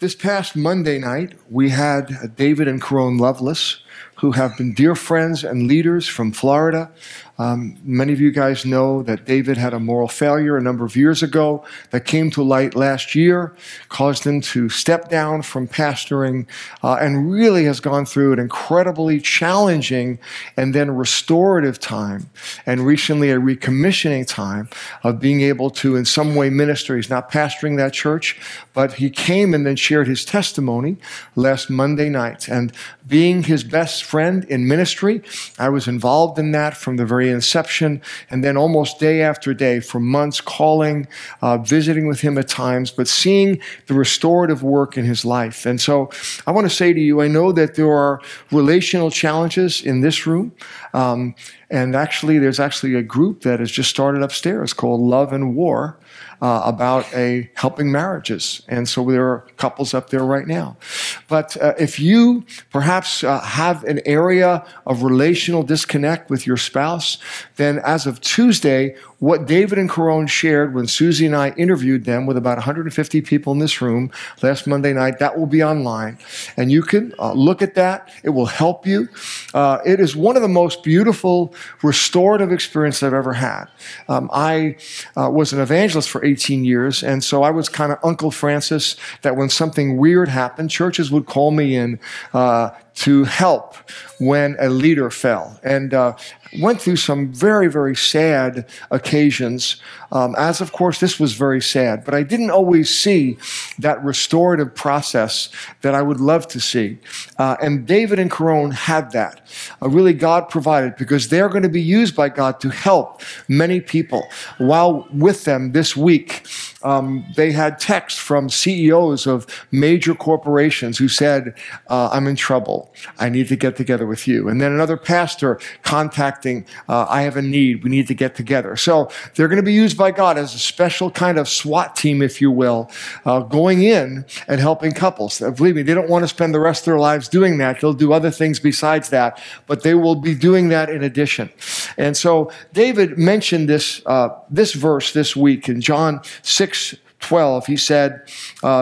This past Monday night, we had David and Caron Lovelace, who have been dear friends and leaders from Florida. Many of you guys know that David had a moral failure a number of years ago that came to light last year, caused him to step down from pastoring, and really has gone through an incredibly challenging and then restorative time, and recently a recommissioning time of being able to in some way minister. He's not pastoring that church, but he came and then shared his testimony last Monday night. And being his best friend in ministry, I was involved in that from the very inception, and then almost day after day for months, calling, visiting with him at times, but seeing the restorative work in his life. And so I want to say to you, I know that there are relational challenges in this room, and actually there's actually a group that has just started upstairs called Love and War, about helping marriages. And so there are couples up there right now. But if you perhaps have an area of relational disconnect with your spouse, then as of Tuesday, what David and Caron shared when Susie and I interviewed them with about 150 people in this room last Monday night, that will be online. And you can look at that. It will help you. It is one of the most beautiful restorative experiences I've ever had. I was an evangelist for 18 years, and so I was kind of Uncle Francis, that when something weird happened, churches would call me in to help when a leader fell. And went through some very, very sad occasions, as of course this was very sad, but I didn't always see that restorative process that I would love to see. And David and Caron had that. Really, God provided, because they're going to be used by God to help many people. While with them this week, they had texts from CEOs of major corporations who said, I'm in trouble. I need to get together with you. And then another pastor contacting, I have a need. We need to get together. So they're going to be used by God as a special kind of SWAT team, if you will, going in and helping couples. Believe me, they don't want to spend the rest of their lives doing that. They'll do other things besides that, but they will be doing that in addition. And so David mentioned this, this verse this week in John 6:12, he said,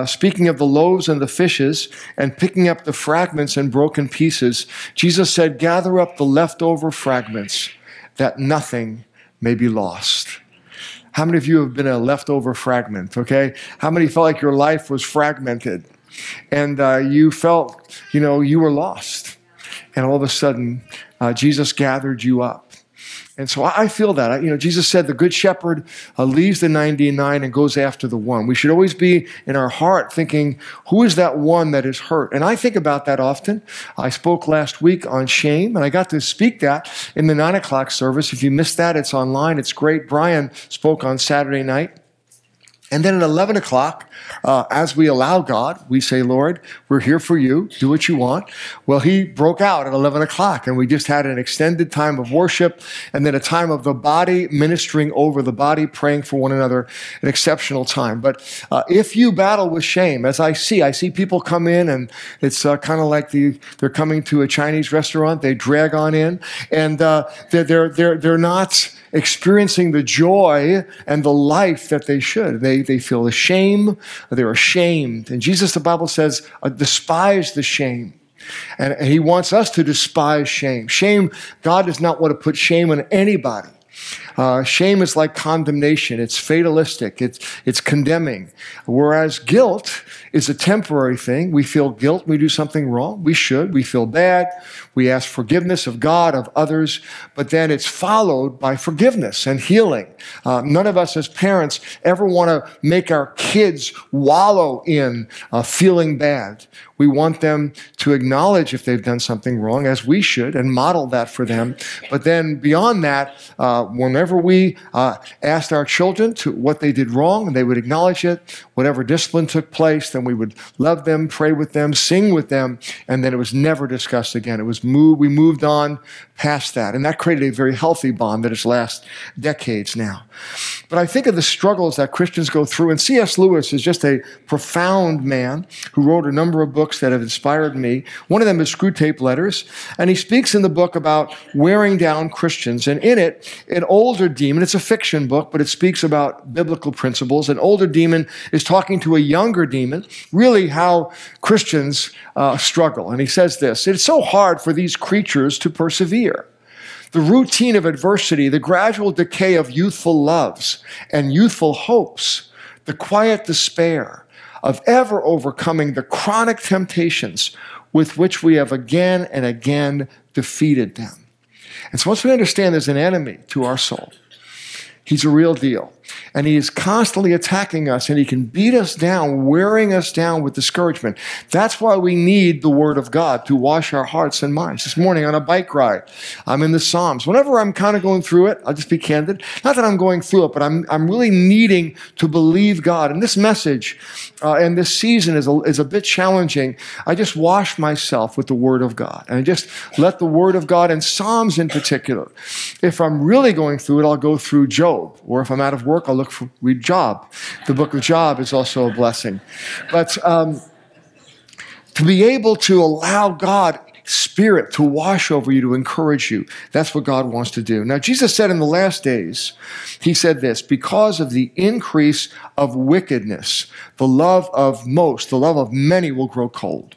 speaking of the loaves and the fishes and picking up the fragments and broken pieces, Jesus said, gather up the leftover fragments that nothing may be lost. How many of you have been a leftover fragment, okay? How many felt like your life was fragmented and you felt, you know, you were lost? And all of a sudden, Jesus gathered you up. And so I feel that, you know, Jesus said the good shepherd leaves the 99 and goes after the one. We should always be in our heart thinking, who is that one that is hurt? And I think about that often. I spoke last week on shame, and I got to speak that in the 9 o'clock service. If you missed that, it's online. It's great. Brian spoke on Saturday night. And then at 11 o'clock, as we allow God, we say, Lord, we're here for you. Do what you want. Well, he broke out at 11 o'clock, and we just had an extended time of worship and then a time of the body ministering over the body, praying for one another, an exceptional time. But if you battle with shame, as I see people come in, and it's kind of like they're coming to a Chinese restaurant. They drag on in, and they're not experiencing the joy and the life that they should. They feel the shame, they're ashamed. And Jesus, the Bible says, despise the shame. And he wants us to despise shame. Shame, God does not want to put shame on anybody. Shame is like condemnation. It's fatalistic. It's condemning. Whereas guilt is a temporary thing. We feel guilt. We do something wrong. We should. We feel bad. We ask forgiveness of God, of others. But then it's followed by forgiveness and healing. None of us as parents ever want to make our kids wallow in feeling bad. We want them to acknowledge if they've done something wrong, as we should, and model that for them. But then beyond that, whenever we asked our children to what they did wrong, and they would acknowledge it, whatever discipline took place, then we would love them, pray with them, sing with them, and then it was never discussed again. It was we moved on past that, and that created a very healthy bond that has lasted decades now. But I think of the struggles that Christians go through, and C.S. Lewis is just a profound man who wrote a number of books books that have inspired me. One of them is Screwtape Letters, and he speaks in the book about wearing down Christians. And in it, an older demon, it's a fiction book, but it speaks about biblical principles. An older demon is talking to a younger demon, really how Christians struggle. And he says this, it's so hard for these creatures to persevere. The routine of adversity, the gradual decay of youthful loves and youthful hopes, the quiet despair of ever overcoming the chronic temptations with which we have again and again defeated them. And so once we understand there's an enemy to our soul, he's a real deal. And he is constantly attacking us, and he can beat us down, wearing us down with discouragement. That's why we need the Word of God to wash our hearts and minds. This morning on a bike ride, I'm in the Psalms. Whenever I'm kind of going through it, I'll just be candid. Not that I'm going through it, but I'm really needing to believe God. And this message and this season is a bit challenging. I just wash myself with the Word of God, and I just let the Word of God and Psalms in particular. If I'm really going through it, I'll go through Job, or if I'm out of work, I'll read Job. The book of Job is also a blessing. But to be able to allow God's Spirit to wash over you, to encourage you, that's what God wants to do. Now, Jesus said in the last days, he said this, because of the increase of wickedness, the love of many will grow cold.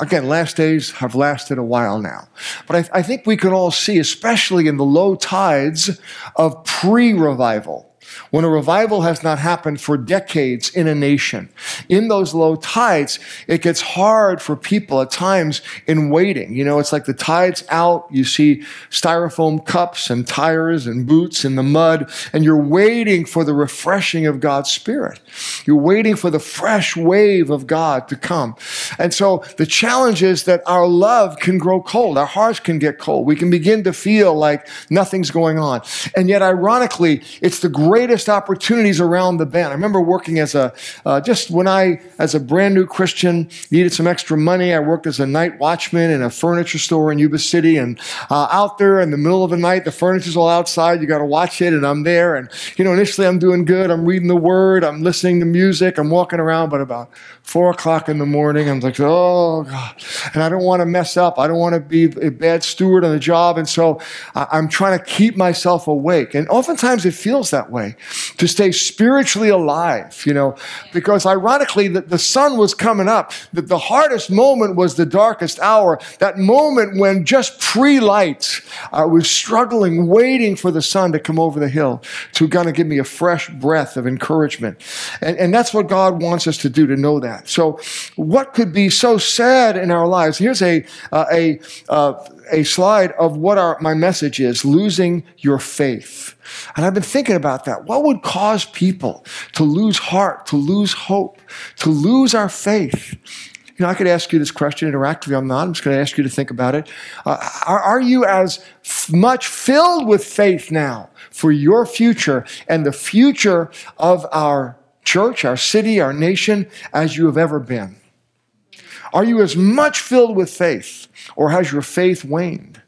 Again, last days have lasted a while now. But I think we can all see, especially in the low tides of pre-revival, when a revival has not happened for decades in a nation, in those low tides, it gets hard for people at times in waiting. You know, it's like the tide's out, you see styrofoam cups and tires and boots in the mud, and you're waiting for the refreshing of God's Spirit. You're waiting for the fresh wave of God to come. And so the challenge is that our love can grow cold. Our hearts can get cold. We can begin to feel like nothing's going on. And yet, ironically, it's the greatest opportunities around the bend. I remember working as a brand new Christian, needed some extra money. I worked as a night watchman in a furniture store in Yuba City, and out there in the middle of the night, the furniture's all outside. You got to watch it, and I'm there. And you know, initially I'm doing good. I'm reading the Word. I'm listening to music. I'm walking around. But about 4 o'clock in the morning, I'm like, oh God! And I don't want to mess up. I don't want to be a bad steward on the job. And so I'm trying to keep myself awake. And oftentimes it feels that way. To stay spiritually alive, you know, because ironically the sun was coming up. The hardest moment was the darkest hour, that moment when just pre-light, I was struggling, waiting for the sun to come over the hill to kind of give me a fresh breath of encouragement. And that's what God wants us to do, to know that. So what could be so sad in our lives? Here's a slide of what my message is, losing your faith. And I've been thinking about that. What would cause people to lose heart, to lose hope, to lose our faith? You know, I could ask you this question interactively. I'm not. I'm just going to ask you to think about it. Are you as much filled with faith now for your future and the future of our church, our city, our nation, as you have ever been? Are you as much filled with faith, or has your faith waned?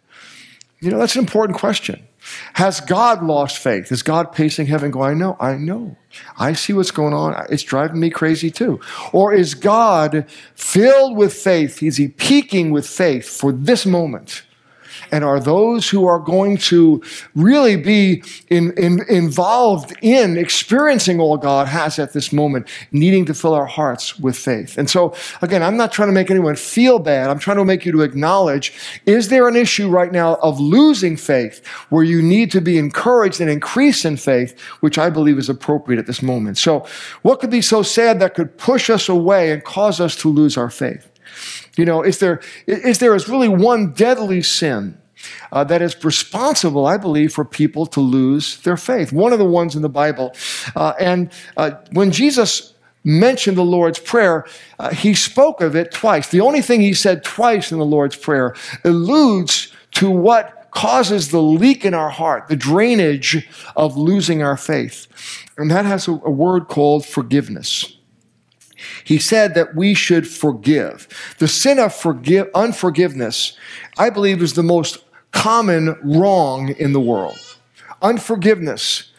You know, that's an important question. Has God lost faith? Is God pacing heaven going, I know. I see what's going on. It's driving me crazy too. Or is God filled with faith? Is he peaking with faith for this moment? And are those who are going to really be involved in experiencing all God has at this moment, needing to fill our hearts with faith? And so, again, I'm not trying to make anyone feel bad. I'm trying to make you to acknowledge, is there an issue right now of losing faith where you need to be encouraged and increase in faith, which I believe is appropriate at this moment? So what could be so sad that could push us away and cause us to lose our faith? You know, is there really one deadly sin that is responsible, I believe, for people to lose their faith? One of the ones in the Bible. When Jesus mentioned the Lord's Prayer, he spoke of it twice. The only thing he said twice in the Lord's Prayer alludes to what causes the leak in our heart, the drainage of losing our faith. And that has a word called forgiveness. He said that we should forgive. The sin of unforgiveness, I believe, is the most common wrong in the world. Unforgiveness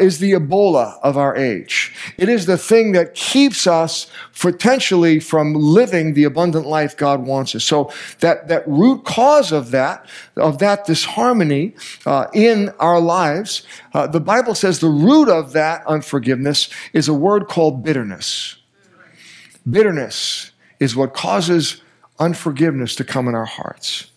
is the Ebola of our age. It is the thing that keeps us potentially from living the abundant life God wants us. So that root cause of that disharmony in our lives, the Bible says the root of that unforgiveness is a word called bitterness. Bitterness is what causes unforgiveness to come in our hearts.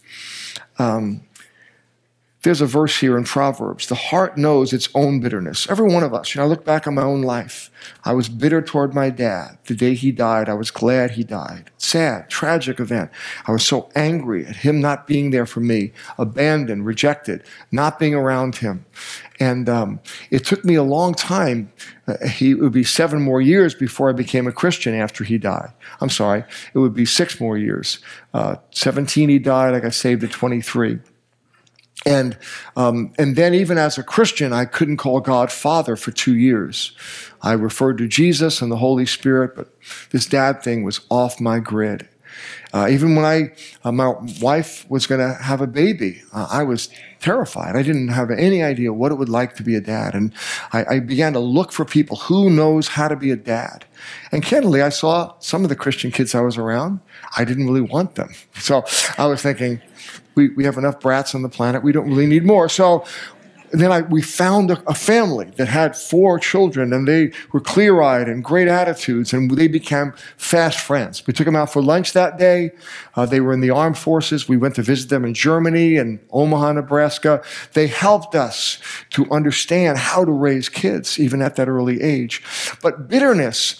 There's a verse here in Proverbs. The heart knows its own bitterness. Every one of us. I look back on my own life. I was bitter toward my dad. The day he died, I was glad he died. Sad, tragic event. I was so angry at him not being there for me, abandoned, rejected, not being around him. And it took me a long time. It would be 7 more years before I became a Christian after he died. I'm sorry. It would be 6 more years. 17, he died. I got saved at 23. And then even as a Christian, I couldn't call God Father for 2 years. I referred to Jesus and the Holy Spirit, but this dad thing was off my grid. Even when my wife was going to have a baby, I was terrified. I didn't have any idea what it would like to be a dad. And I began to look for people who knows how to be a dad. And candidly, I saw some of the Christian kids I was around. I didn't really want them. So I was thinking, we have enough brats on the planet. We don't really need more. So then we found a family that had 4 children, and they were clear-eyed and great attitudes, and they became fast friends. We took them out for lunch that day. They were in the armed forces. We went to visit them in Germany and Omaha, Nebraska. They helped us to understand how to raise kids, even at that early age. But bitterness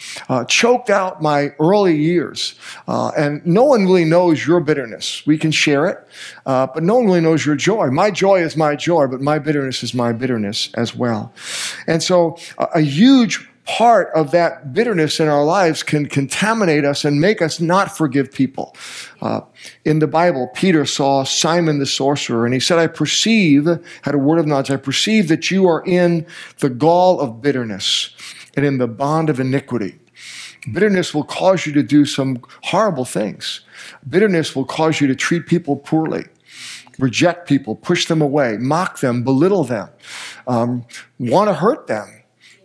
choked out my early years, and no one really knows your bitterness. We can share it, but no one really knows your joy. My joy is my joy, but my bitterness is my bitterness as well. And so a huge part of that bitterness in our lives can contaminate us and make us not forgive people. In the Bible, Peter saw Simon the sorcerer, and he said, had a word of knowledge, I perceive that you are in the gall of bitterness and in the bond of iniquity. Bitterness will cause you to do some horrible things. Bitterness will cause you to treat people poorly, reject people, push them away, mock them, belittle them, want to hurt them.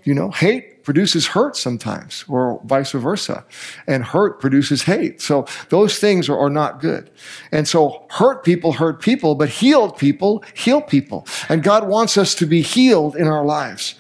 You know, hate produces hurt sometimes, or vice versa, and hurt produces hate. So those things are not good. And so hurt people, but healed people heal people. And God wants us to be healed in our lives.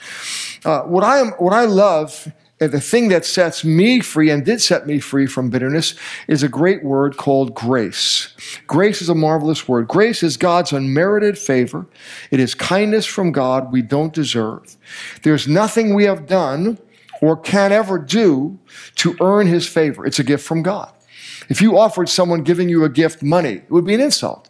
What I love, and the thing that sets me free and did set me free from bitterness, is a great word called grace. Grace is a marvelous word. Grace is God's unmerited favor. It is kindness from God we don't deserve. There's nothing we have done or can ever do to earn his favor. It's a gift from God. If you offered someone giving you a gift money, it would be an insult.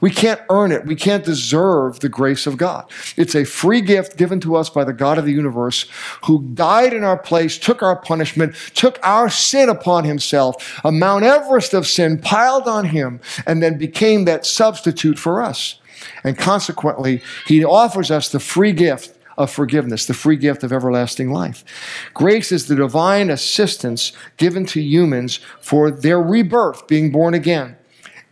We can't earn it. We can't deserve the grace of God. It's a free gift given to us by the God of the universe, who died in our place, took our punishment, took our sin upon himself, a Mount Everest of sin piled on him, and then became that substitute for us. And consequently, he offers us the free gift of forgiveness, the free gift of everlasting life. Grace is the divine assistance given to humans for their rebirth, being born again,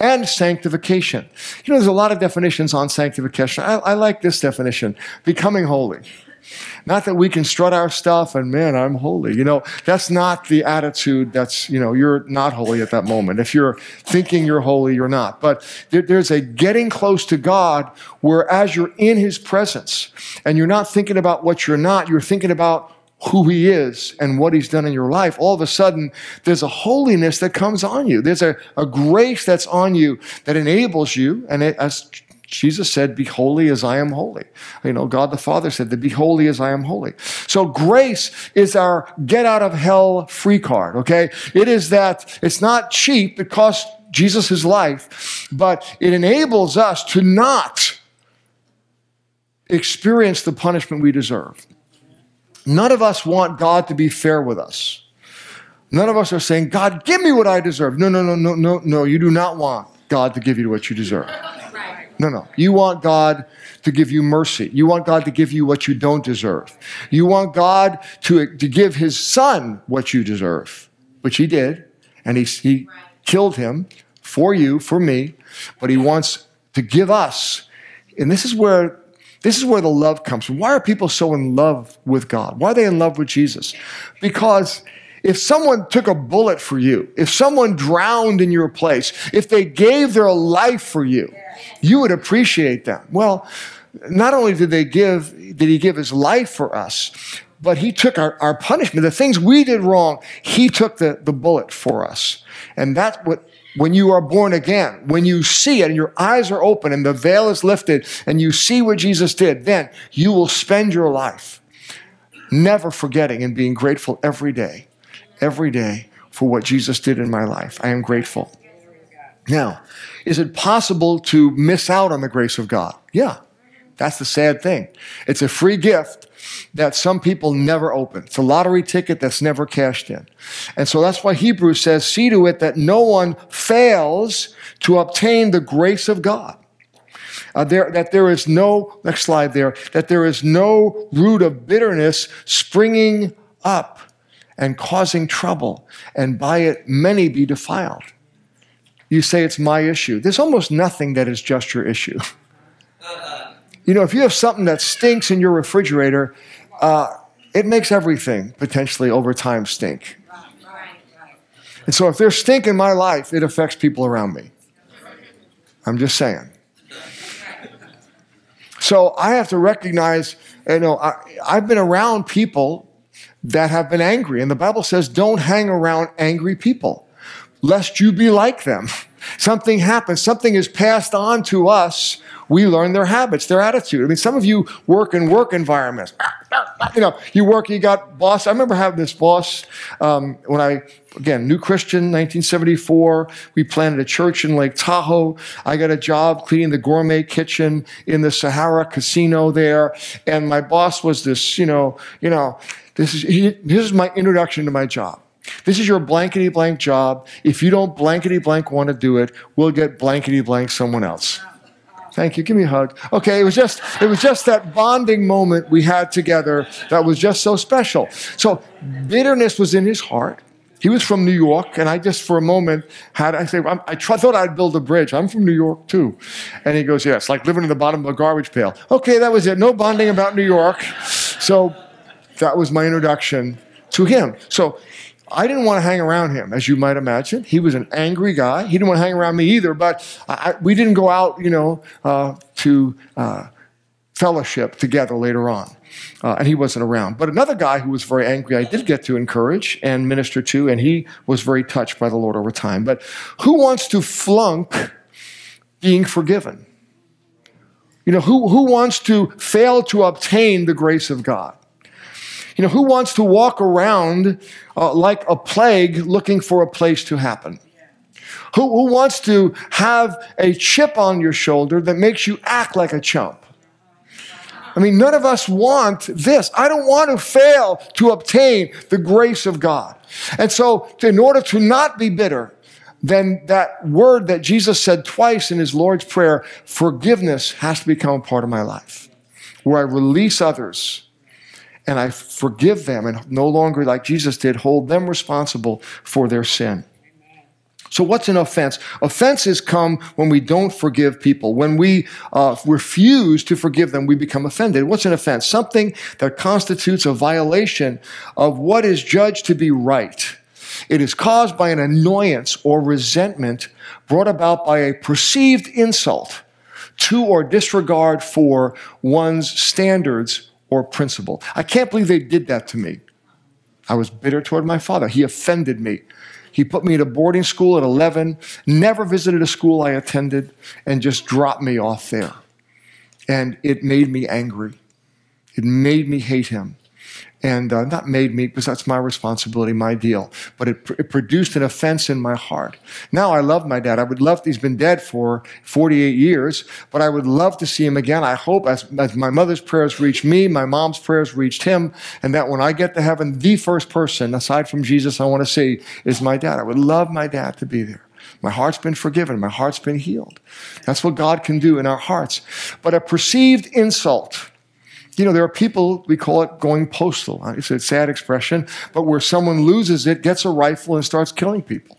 and sanctification. You know, there's a lot of definitions on sanctification. I like this definition: becoming holy. Not that we can strut our stuff and, man, I'm holy. You know, that's not the attitude. That's, you know, you're not holy at that moment. If you're thinking you're holy, you're not. But there's a getting close to God where, as you're in his presence and you're not thinking about what you're not, you're thinking about who he is and what he's done in your life, all of a sudden there's a holiness that comes on you. There's a grace that's on you that enables you. And as Jesus said, be holy as I am holy. You know, God the Father said that, be holy as I am holy. So grace is our get out of hell free card, okay? It is that, it's not cheap. It cost Jesus his life, but it enables us to not experience the punishment we deserve. None of us want God to be fair with us. None of us are saying, God, give me what I deserve. No, no, no, no, no, no. You do not want God to give you what you deserve. No, no. You want God to give you mercy. You want God to give you what you don't deserve. You want God to give his son what you deserve, which he did. And he killed him for you, for me. But he wants to give us. And this is where This is where the love comes from. Why are people so in love with God? Why are they in love with Jesus? Because if someone took a bullet for you, if someone drowned in your place, if they gave their life for you, you would appreciate them. Well, not only did he give his life for us, but he took our punishment, the things we did wrong, he took the bullet for us. And that's what, when you are born again, when you see it and your eyes are open and the veil is lifted and you see what Jesus did, then you will spend your life never forgetting and being grateful every day for what Jesus did in my life. I am grateful. Now, is it possible to miss out on the grace of God? Yeah. That's the sad thing. It's a free gift that some people never open. It's a lottery ticket that's never cashed in. And so that's why Hebrews says, see to it that no one fails to obtain the grace of God. That there is no root of bitterness springing up and causing trouble, and by it many be defiled. You say, it's my issue. There's almost nothing that is just your issue. You know, if you have something that stinks in your refrigerator, it makes everything potentially over time stink. And so if there's stink in my life, it affects people around me. I'm just saying. So I have to recognize, you know, I've been around people that have been angry. And the Bible says, don't hang around angry people, lest you be like them. Something happens. Something is passed on to us. We learn their habits, their attitude. I mean, some of you work in work environments. You know, you work, you got boss. I remember having this boss when I, again, new Christian, 1974. We planted a church in Lake Tahoe. I got a job cleaning the gourmet kitchen in the Sahara casino there. And my boss was this, this is my introduction to my job. This is your blankety-blank job. If you don't blankety-blank want to do it, we'll get blankety-blank someone else. Thank you. Give me a hug. Okay, it was just that bonding moment we had together that was just so special. So bitterness was in his heart. He was from New York, and I just for a moment thought I'd build a bridge. I'm from New York, too. And he goes, yeah, it's like living in the bottom of a garbage pail. Okay, that was it. No bonding about New York. So that was my introduction to him. So I didn't want to hang around him, as you might imagine. He was an angry guy. He didn't want to hang around me either, but we didn't go out, to fellowship together later on, and he wasn't around. But another guy who was very angry, I did get to encourage and minister to, and he was very touched by the Lord over time. But who wants to flunk being forgiven? You know, who wants to fail to obtain the grace of God? You know, who wants to walk around like a plague looking for a place to happen? Who wants to have a chip on your shoulder that makes you act like a chump? I mean, none of us want this. I don't want to fail to obtain the grace of God. And so in order to not be bitter, then that word that Jesus said twice in his Lord's Prayer, forgiveness has to become a part of my life, where I release others and I forgive them and no longer, like Jesus did, hold them responsible for their sin. So what's an offense? Offenses come when we don't forgive people. When we refuse to forgive them, we become offended. What's an offense? Something that constitutes a violation of what is judged to be right. It is caused by an annoyance or resentment brought about by a perceived insult to or disregard for one's standards or principle. I can't believe they did that to me. I was bitter toward my father. He offended me. He put me at a boarding school at 11, never visited a school I attended, and just dropped me off there. And it made me angry. It made me hate him. And not made me, because that's my responsibility, my deal. But it produced an offense in my heart. Now I love my dad. I would love, he's been dead for 48 years, but I would love to see him again. I hope as my mother's prayers reached me, my mom's prayers reached him, and that when I get to heaven, the first person, aside from Jesus, I want to see is my dad. I would love my dad to be there. My heart's been forgiven. My heart's been healed. That's what God can do in our hearts. But a perceived insult. You know, there are people, we call it going postal. It's a sad expression, but where someone loses it, gets a rifle, and starts killing people.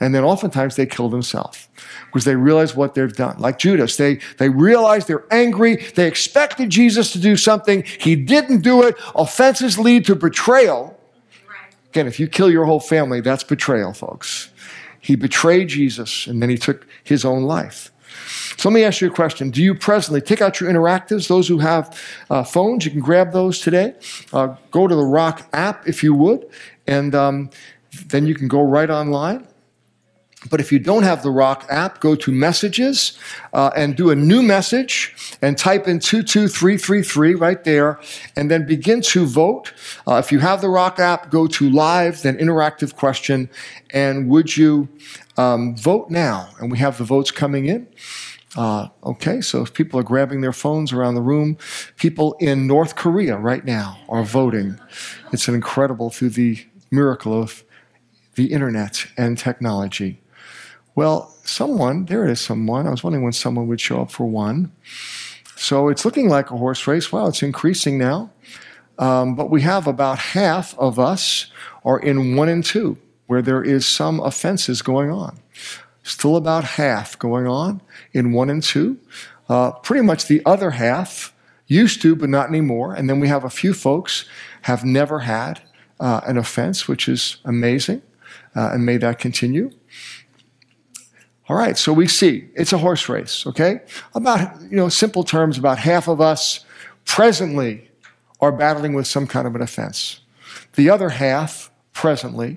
and then oftentimes they kill themselves because they realize what they've done. Like Judas, they realize they're angry. They expected Jesus to do something. He didn't do it. Offenses lead to betrayal. Again, if you kill your whole family, that's betrayal, folks. He betrayed Jesus, and then he took his own life. So let me ask you a question. Do you presently take out your interactives? Those who have phones, you can grab those today. Go to the Rock app, if you would, and then you can go right online. But if you don't have the Rock app, go to Messages and do a new message and type in 22333 right there and then begin to vote. If you have the Rock app, go to Live, then Interactive Question, and would you vote now? And we have the votes coming in. Okay, so if people are grabbing their phones around the room, people in North Korea right now are voting. It's an incredible, through the miracle of the internet and technology. Well, someone, there is someone. I was wondering when someone would show up for one. So it's looking like a horse race. Wow, it's increasing now. But we have about half of us are in 1 and 2, where there is some offenses going on. Still about half going on in 1 and 2. Pretty much the other half used to, but not anymore. And then we have a few folks have never had an offense, which is amazing. And may that continue. All right, so we see it's a horse race, okay? About, you know, simple terms, about half of us presently are battling with some kind of an offense. The other half presently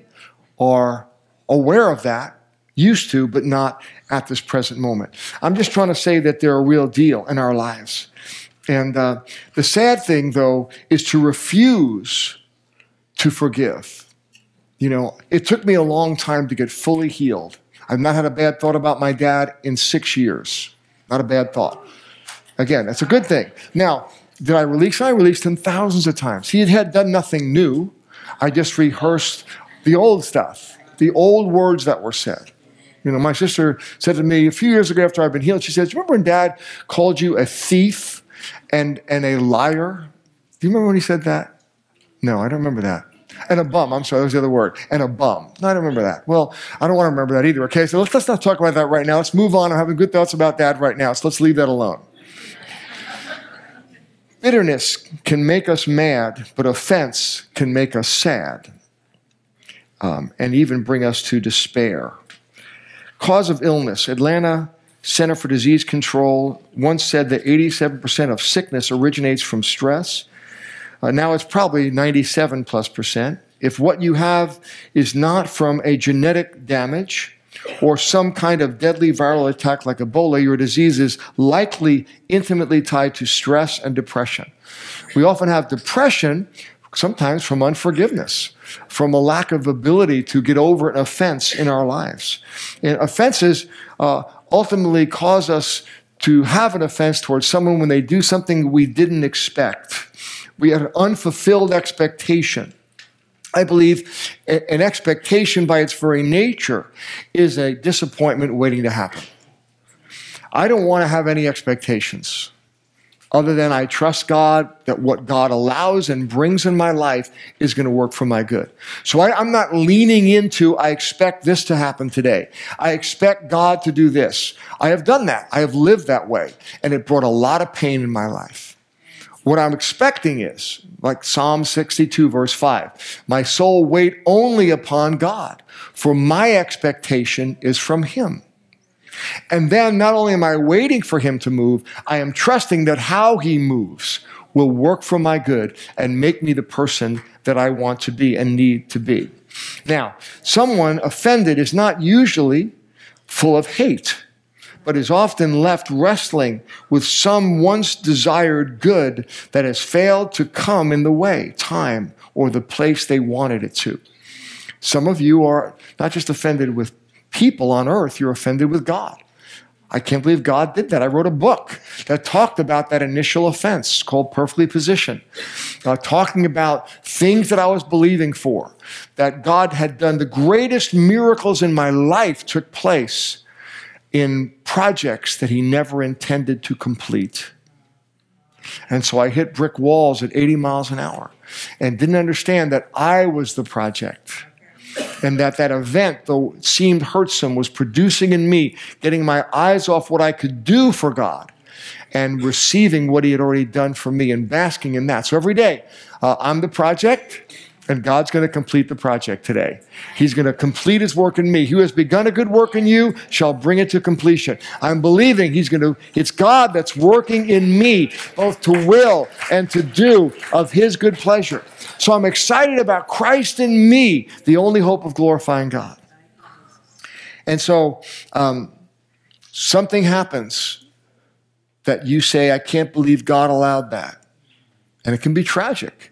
are aware of that, used to, but not at this present moment. I'm just trying to say that they're a real deal in our lives. And the sad thing, though, is to refuse to forgive. You know, it took me a long time to get fully healed. I've not had a bad thought about my dad in 6 years. Not a bad thought. Again, that's a good thing. Now, did I release him? I released him thousands of times. He had done nothing new. I just rehearsed the old stuff, the old words that were said. You know, my sister said to me a few years ago after I'd been healed, she said, "Do you remember when Dad called you a thief and a liar? Do you remember when he said that?" No, I don't remember that. And a bum. I'm sorry, that was the other word. And a bum. No, I don't remember that. Well, I don't want to remember that either, okay? So let's not talk about that right now. Let's move on. I'm having good thoughts about Dad right now, so let's leave that alone. Bitterness can make us mad, but offense can make us sad and even bring us to despair. Cause of illness. Atlanta Center for Disease Control once said that 87% of sickness originates from stress. Now it's probably 97+%. If what you have is not from a genetic damage or some kind of deadly viral attack like Ebola, your disease is likely intimately tied to stress and depression. We often have depression sometimes from unforgiveness, from a lack of ability to get over an offense in our lives. And offenses ultimately cause us to have an offense towards someone when they do something we didn't expect. We had an unfulfilled expectation. I believe an expectation by its very nature is a disappointment waiting to happen. I don't want to have any expectations other than I trust God that what God allows and brings in my life is going to work for my good. So I'm not leaning into, I expect this to happen today. I expect God to do this. I have done that. I have lived that way. And it brought a lot of pain in my life. What I'm expecting is, like Psalm 62, verse 5, my soul wait only upon God, for my expectation is from Him. And then not only am I waiting for Him to move, I am trusting that how He moves will work for my good and make me the person that I want to be and need to be. Now, someone offended is not usually full of hate, but is often left wrestling with some once desired good that has failed to come in the way, time, or the place they wanted it to. Some of you are not just offended with people on earth, you're offended with God. I can't believe God did that. I wrote a book that talked about that initial offense called Perfectly Positioned, talking about things that I was believing for, that God had done. The greatest miracles in my life took place in projects that He never intended to complete. And so I hit brick walls at 80 miles an hour and didn't understand that I was the project. and that event, though it seemed hurtsome, was producing in me, getting my eyes off what I could do for God and receiving what he had already done for me and basking in that. So every day, I'm the project, and God's going to complete the project today. He's going to complete his work in me. He who has begun a good work in you shall bring it to completion. I'm believing he's going to, it's God that's working in me, both to will and to do of his good pleasure. So I'm excited about Christ in me, the only hope of glorifying God. And so something happens that you say, I can't believe God allowed that. And it can be tragic.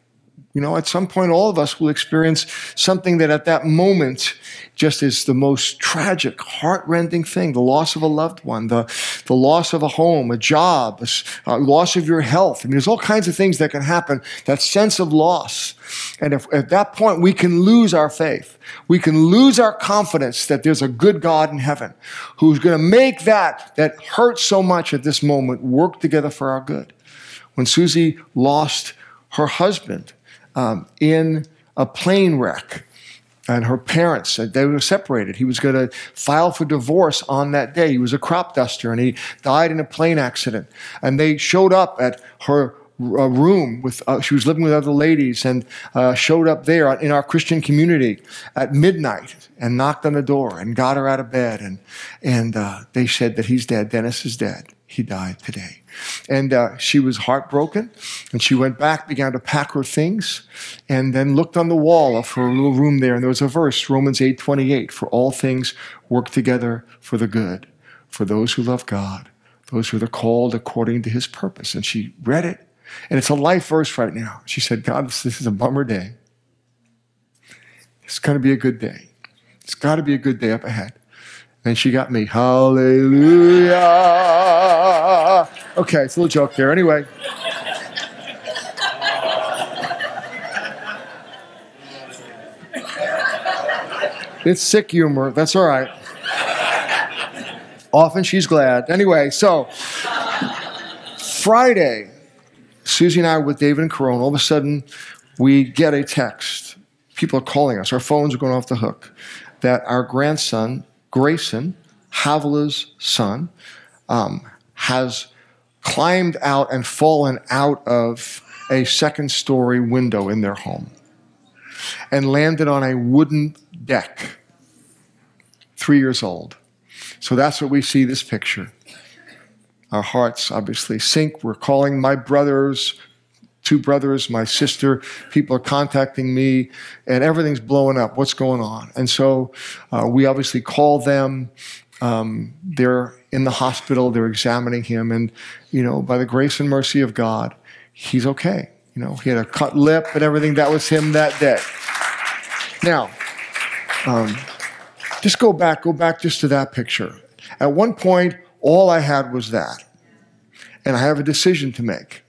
You know, at some point, all of us will experience something that at that moment just is the most tragic, heart-rending thing, the loss of a loved one, the loss of a home, a job, loss of your health. I mean, there's all kinds of things that can happen, that sense of loss. And if, at that point, we can lose our faith. We can lose our confidence that there's a good God in heaven who's going to make that hurts so much at this moment work together for our good. When Susie lost her husband, in a plane wreck, and her parents, they were separated. He was going to file for divorce on that day. He was a crop duster, and he died in a plane accident. And they showed up at her room. She was living with other ladies, and showed up there in our Christian community at midnight and knocked on the door and got her out of bed. And they said that he's dead. Dennis is dead. He died today. And she was heartbroken, and she went back, began to pack her things, and then looked on the wall of her little room there, and there was a verse, Romans 8:28, for all things work together for the good, for those who love God, those who are called according to his purpose. And she read it, and it's a life verse right now. She said, God, this is a bummer day. It's going to be a good day. It's got to be a good day up ahead. And she got me, hallelujah. Okay, it's a little joke there. Anyway. It's sick humor. That's all right. Often she's glad. Anyway, so Friday, Susie and I were with David and Caron. All of a sudden, we get a text. People are calling us. Our phones are going off the hook. That our grandson, Grayson, Havila's son, has climbed out and fallen out of a second-story window in their home and landed on a wooden deck, 3 years old. So that's what we see this picture. Our hearts obviously sink. We're calling my brothers, two brothers, my sister, people are contacting me, and everything's blowing up. What's going on? And so we obviously call them. They're in the hospital. They're examining him. And, you know, by the grace and mercy of God, he's okay. You know, he had a cut lip and everything. That was him that day. Now, just go back just to that picture. At one point, all I had was that. And I have a decision to make.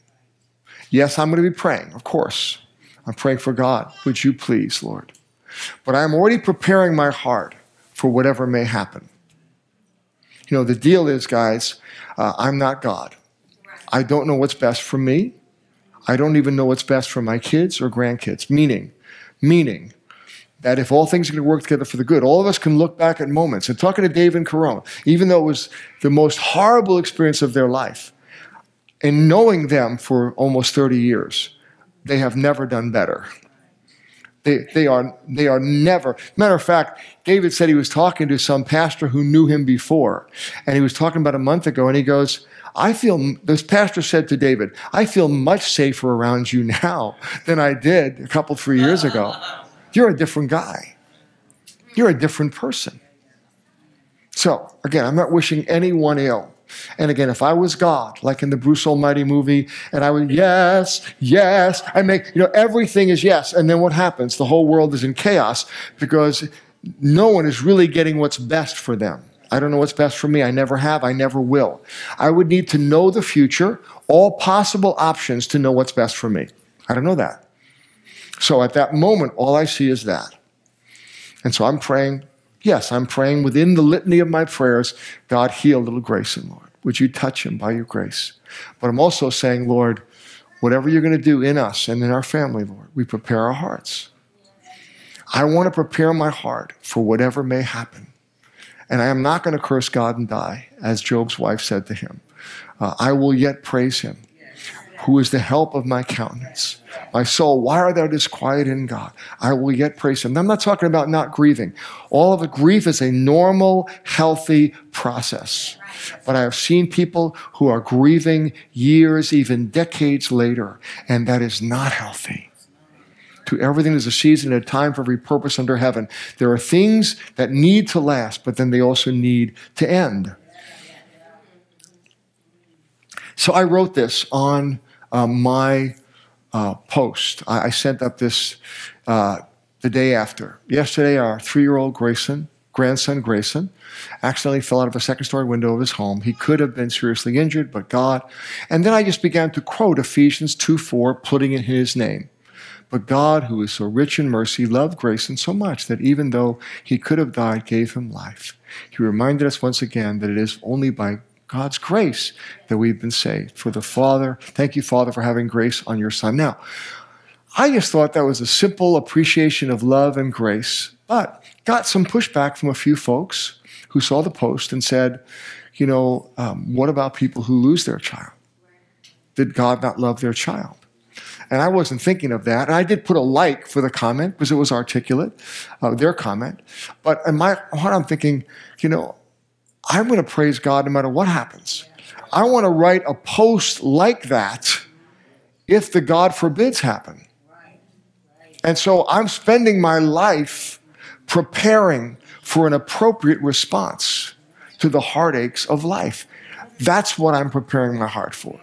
Yes, I'm going to be praying, of course. I'm praying for God. Would you please, Lord? But I'm already preparing my heart for whatever may happen. You know, the deal is, guys, I'm not God. I don't know what's best for me. I don't even know what's best for my kids or grandkids. Meaning that if all things are going to work together for the good, all of us can look back at moments. And talking to Dave and Caron, even though it was the most horrible experience of their life, and knowing them for almost 30 years, they have never done better. They are never. Matter of fact, David said he was talking to some pastor who knew him before, and he was talking about a month ago, and he goes, this pastor said to David, I feel much safer around you now than I did a couple, 3 years ago. You're a different guy. You're a different person. So, again, I'm not wishing anyone ill. And again, if I was God, like in the Bruce Almighty movie, and I would, yes, I make, you know, everything is yes. And then what happens? The whole world is in chaos because no one is really getting what's best for them. I don't know what's best for me. I never have. I never will. I would need to know the future, all possible options to know what's best for me. I don't know that. So at that moment, all I see is that. And so I'm praying. Yes, I'm praying within the litany of my prayers, God, heal little Grayson, Lord. Would you touch him by your grace? But I'm also saying, Lord, whatever you're going to do in us and in our family, Lord, we prepare our hearts. I want to prepare my heart for whatever may happen. And I am not going to curse God and die, as Job's wife said to him. I will yet praise him, who is the help of my countenance. My soul, why art thou disquiet in God? I will yet praise him. I'm not talking about not grieving. All of it, grief is a normal, healthy process. But I have seen people who are grieving years, even decades later, and that is not healthy. To everything is a season and a time for every purpose under heaven. There are things that need to last, but then they also need to end. So I wrote this on my post. I sent up this the day after. Yesterday, our 3-year-old grandson Grayson accidentally fell out of a second-story window of his home. He could have been seriously injured, but God. And then I just began to quote Ephesians 2:4, putting in his name. But God, who is so rich in mercy, loved Grayson so much that even though he could have died, gave him life. He reminded us once again that it is only by God's grace that we've been saved. For the Father, thank you, Father, for having grace on your Son. Now, I just thought that was a simple appreciation of love and grace, but got some pushback from a few folks who saw the post and said, you know, what about people who lose their child? Did God not love their child? And I wasn't thinking of that. And I did put a like for the comment because it was articulate, their comment. But in my heart, I'm thinking, you know, I'm going to praise God no matter what happens. I want to write a post like that if the God forbids happen. And so I'm spending my life preparing for an appropriate response to the heartaches of life. That's what I'm preparing my heart for.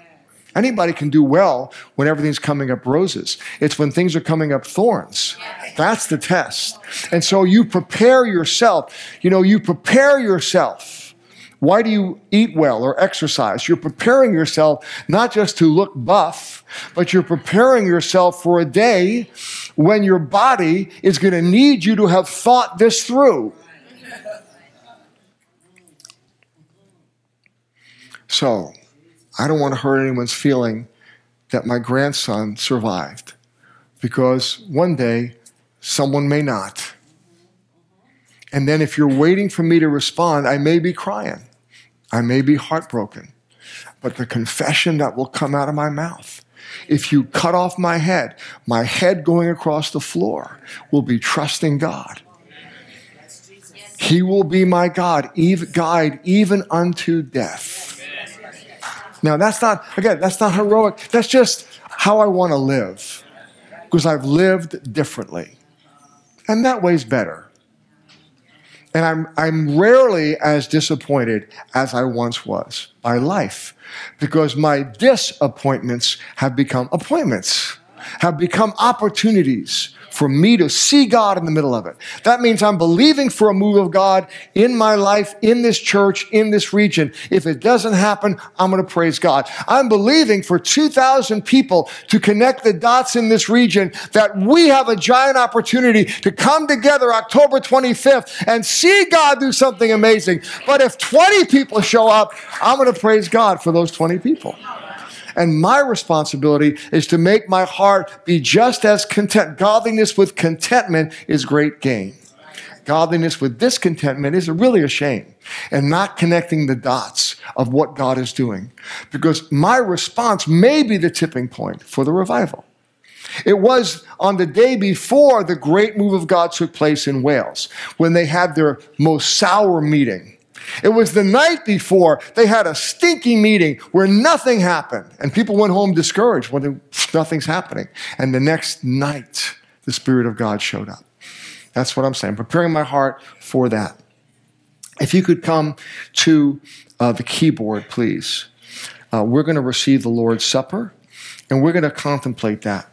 Anybody can do well when everything's coming up roses. It's when things are coming up thorns. That's the test. And so you prepare yourself. You know, you prepare yourself. Why do you eat well or exercise? You're preparing yourself not just to look buff, but you're preparing yourself for a day when your body is going to need you to have thought this through. So, I don't want to hurt anyone's feeling that my grandson survived, because one day someone may not. And then if you're waiting for me to respond, I may be crying. I may be heartbroken. But the confession that will come out of my mouth, if you cut off my head going across the floor will be trusting God. He will be my God, guide even unto death. Now, that's not, again, that's not heroic. That's just how I want to live, because I've lived differently. And that way's better. And I'm rarely as disappointed as I once was by life, because my disappointments have become appointments, have become opportunities for me to see God in the middle of it. That means I'm believing for a move of God in my life, in this church, in this region. If it doesn't happen, I'm going to praise God. I'm believing for 2,000 people to connect the dots in this region, that we have a giant opportunity to come together October 25th and see God do something amazing. But if 20 people show up, I'm going to praise God for those 20 people. And my responsibility is to make my heart be just as content. Godliness with contentment is great gain. Godliness with discontentment is really a shame, and not connecting the dots of what God is doing. Because my response may be the tipping point for the revival. It was on the day before the great move of God took place in Wales, when they had their most sour meeting. It was the night before they had a stinky meeting where nothing happened. And people went home discouraged when nothing's happening. And the next night, the Spirit of God showed up. That's what I'm saying. Preparing my heart for that. If you could come to the keyboard, please. We're going to receive the Lord's Supper, and we're going to contemplate that.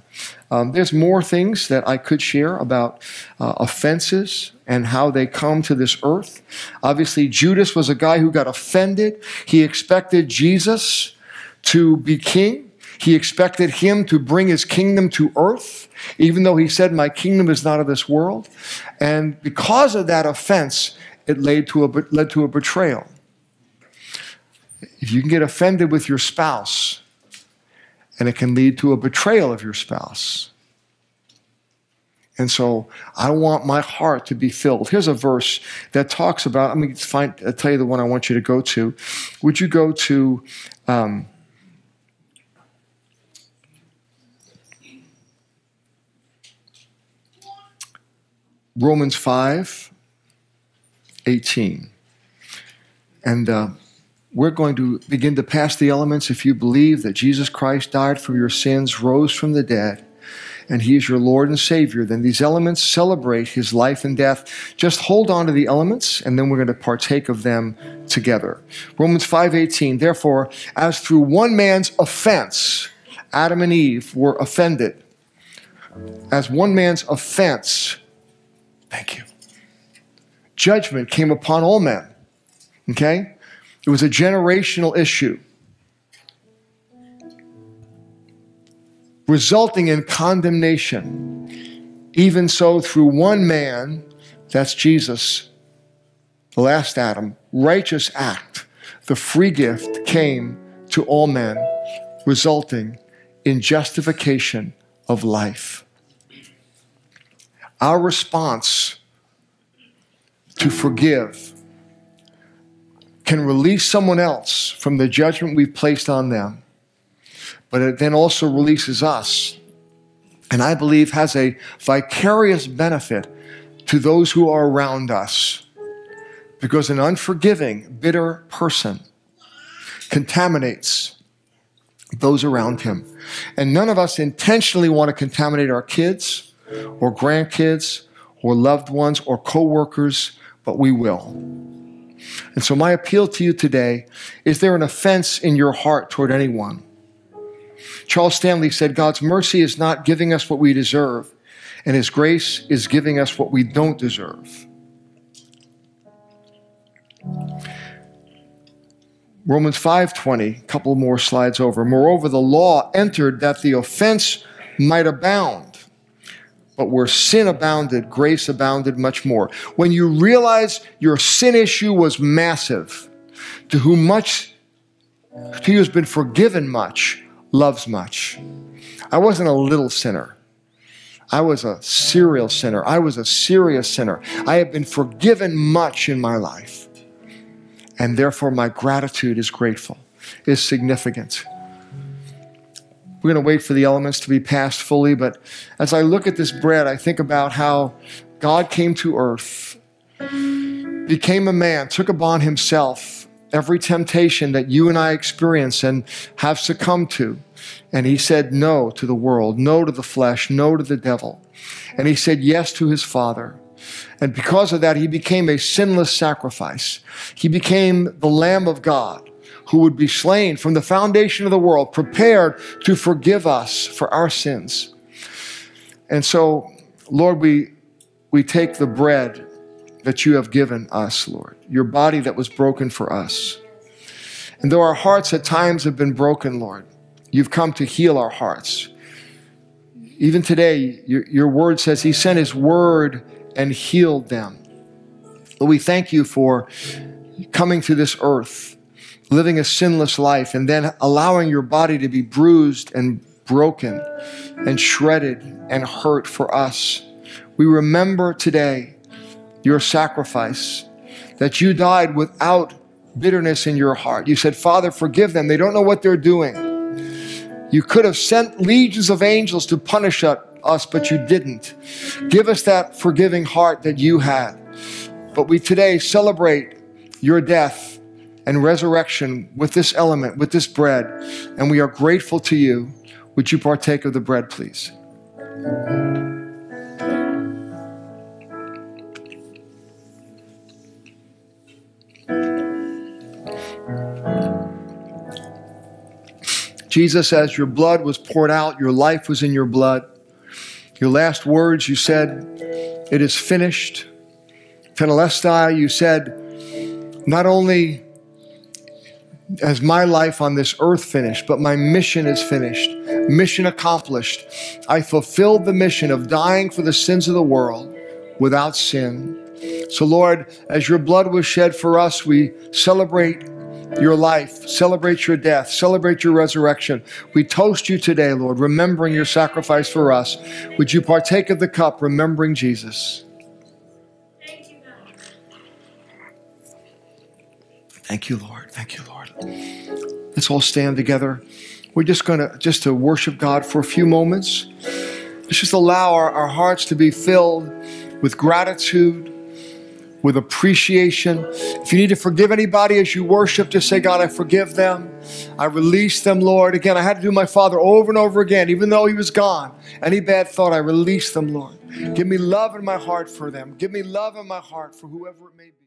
There's more things that I could share about offenses and how they come to this earth. Obviously, Judas was a guy who got offended. He expected Jesus to be king. He expected him to bring his kingdom to earth, even though he said, my kingdom is not of this world. And because of that offense, it led to a betrayal. If you can get offended with your spouse, and it can lead to a betrayal of your spouse. And so I want my heart to be filled. Here's a verse that talks about, I'm going to tell you the one I want you to go to. Would you go to Romans 5:18? And we're going to begin to pass the elements. If you believe that Jesus Christ died for your sins, rose from the dead, and he is your Lord and Savior, then these elements celebrate his life and death. Just hold on to the elements, and then we're going to partake of them together. Romans 5:18, therefore, as through one man's offense, Adam and Eve were offended. As one man's offense, thank you, judgment came upon all men. Okay? It was a generational issue, resulting in condemnation. Even so, through one man, that's Jesus, the last Adam, righteous act, the free gift came to all men, resulting in justification of life. Our response to forgive can release someone else from the judgment we've placed on them, but it then also releases us, and I believe has a vicarious benefit to those who are around us, because an unforgiving, bitter person contaminates those around him. And none of us intentionally want to contaminate our kids or grandkids or loved ones or co-workers, but we will. And so my appeal to you today, is there an offense in your heart toward anyone? Charles Stanley said, God's mercy is not giving us what we deserve, and his grace is giving us what we don't deserve. Romans 5:20, a couple more slides over. Moreover, the law entered that the offense might abound, but where sin abounded, grace abounded much more. When you realize your sin issue was massive, to whom much, to you has been forgiven much, loves much. I wasn't a little sinner. I was a serial sinner. I was a serious sinner. I have been forgiven much in my life. And therefore, my gratitude is grateful, is significant. We're going to wait for the elements to be passed fully, but as I look at this bread, I think about how God came to earth, became a man, took upon himself every temptation that you and I experience and have succumbed to. And he said no to the world, no to the flesh, no to the devil. And he said yes to his Father. And because of that, he became a sinless sacrifice. He became the Lamb of God who would be slain from the foundation of the world, prepared to forgive us for our sins. And so, Lord, we take the bread that you have given us, Lord, your body that was broken for us. And though our hearts at times have been broken, Lord, you've come to heal our hearts. Even today, your word says he sent his word and healed them. Lord, we thank you for coming to this earth, living a sinless life, and then allowing your body to be bruised and broken and shredded and hurt for us. We remember today your sacrifice, that you died without bitterness in your heart. You said, Father, forgive them. They don't know what they're doing. You could have sent legions of angels to punish us, but you didn't. Give us that forgiving heart that you had. But we today celebrate your death and resurrection with this element, with this bread, and we are grateful to you. Would you partake of the bread, please? Jesus, as your blood was poured out, your life was in your blood. Your last words, you said, it is finished. Penelestai, you said, not only has my life on this earth finished, but my mission is finished. Mission accomplished. I fulfilled the mission of dying for the sins of the world without sin. So Lord, as your blood was shed for us, we celebrate your life, celebrate your death, celebrate your resurrection. We toast you today, Lord, remembering your sacrifice for us. Would you partake of the cup, remembering Jesus? Thank you, God. Thank you, Lord. Thank you, Lord. Let's all stand together. We're just going to, just to worship God for a few moments. Let's just allow our hearts to be filled with gratitude, with appreciation. If you need to forgive anybody as you worship, just say, God, I forgive them. I release them, Lord. Again, I had to do my Father over and over again, even though he was gone. Any bad thought, I release them, Lord. Give me love in my heart for them. Give me love in my heart for whoever it may be.